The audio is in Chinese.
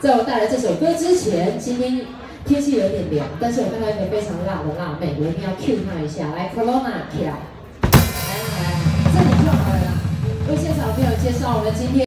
在我带来这首歌之前，今天天气有点凉，但是我看到一个非常辣的辣妹，我一定要 cue 她一下，来 Corona 起来，来，这里就好了啦。为现场朋友介绍我们今天。